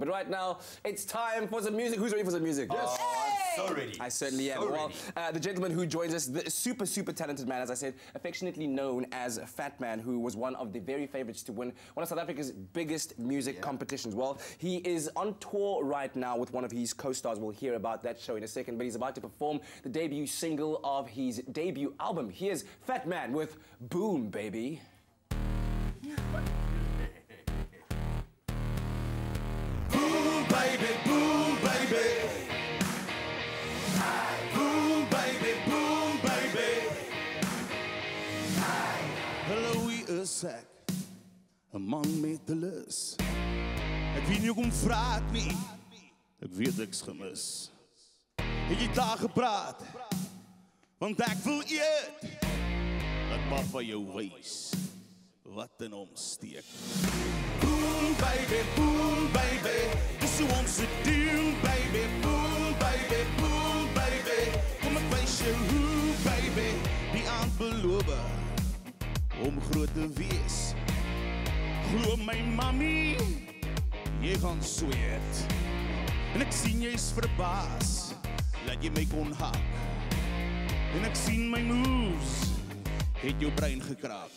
But right now, it's time for some music. Who's ready for some music? Yes. I'm so ready. I certainly am. Well, the gentleman who joins us, the super, super talented man, as I said, affectionately known as Fat Man, who was one of the very favourites to win one of South Africa's biggest music competitions. Well, he is on tour right now with one of his co-stars. We'll hear about that show in a second, but he's about to perform the debut single of his debut album. Here's Fat Man with Boom Baby. Ek een man met de lus. Ek weet nie hoekom vraat nie. Ek weet ek's gemis. Het jy daar gepraat? Want ek wil eet. Dat papa jou wys wat in hom steek. Boom baby, boom baby. Dis hoe ons het doen baby. Boom baby, boom baby. Kom ek wys jou hoe baby. Die aand beloof om groot te wees. Glo my mami, jy gaan sweet. En ek sien jy's verbaas, laat jy my kon hak. En ek sien my moves, het jou brein gekraak.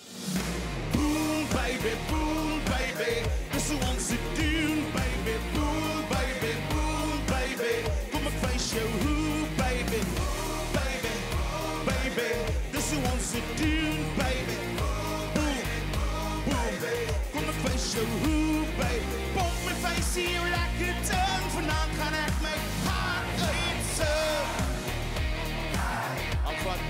Boom baby, boom baby. Dis hoe ons het doen baby. Boom baby, boom baby. Kom ek wys jou hoe baby. Boom baby, boom baby. Dis hoe ons het doen baby. Show who, baby. Pop my face hier like a turn. Vanavond gaan ek my hart uitsurf. Afvat.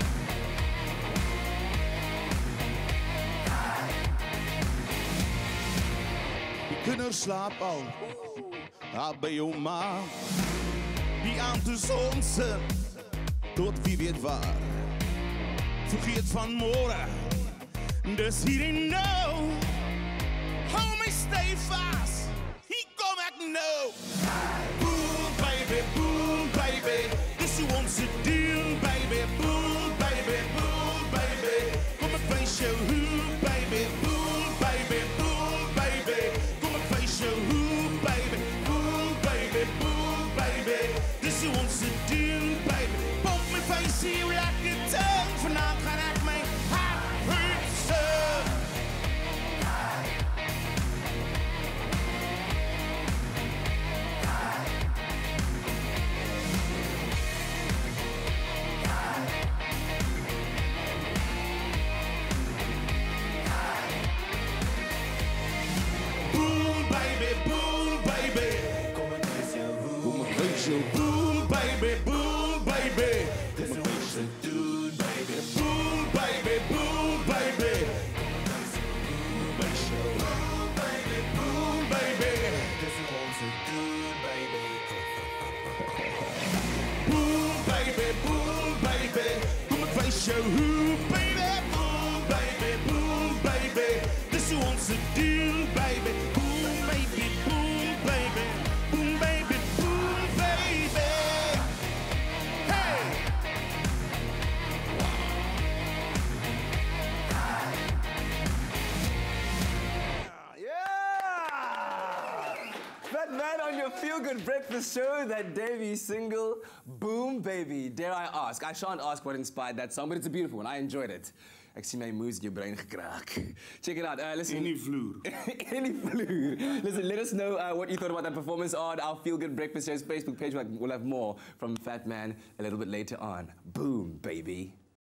Die kinders slaap al. Daar by jou ma. Die aand is ons. Tot wie weet waar. Vergeet van môre. Dis hier en nou. Hou my stay fast, hier kom ek nou. Boom baby, dis hoe ons het doen baby. Boom baby, kom ek wys jou hoe baby. Boom baby, kom ek wys jou hoe baby. Boom baby, dis hoe ons het doen baby. Pop my face hier like a tongue, vanavond gaan ek my hart uitsurf. Boom baby, boom baby. Dis hoe ons het doen baby. Boom baby, boom baby. Boom baby, boom baby. Dis hoe ons het doen baby. Boom baby, boom baby. Kom ek wys jou hoe baby. Boom baby, boom baby. Dis hoe ons het doen baby. Boom baby, boom baby. Boom baby. Feel Good Breakfast show, that debut single, Boom Baby. Dare I ask? I shan't ask what inspired that song, but it's a beautiful one. I enjoyed it. Ek sien my moes jou brein gekraak. Check it out. Listen. Any vloer. Any vloer. Listen, let us know what you thought about that performance on our Feel Good Breakfast show's Facebook page. We'll have more from Fat Man a little bit later on. Boom Baby.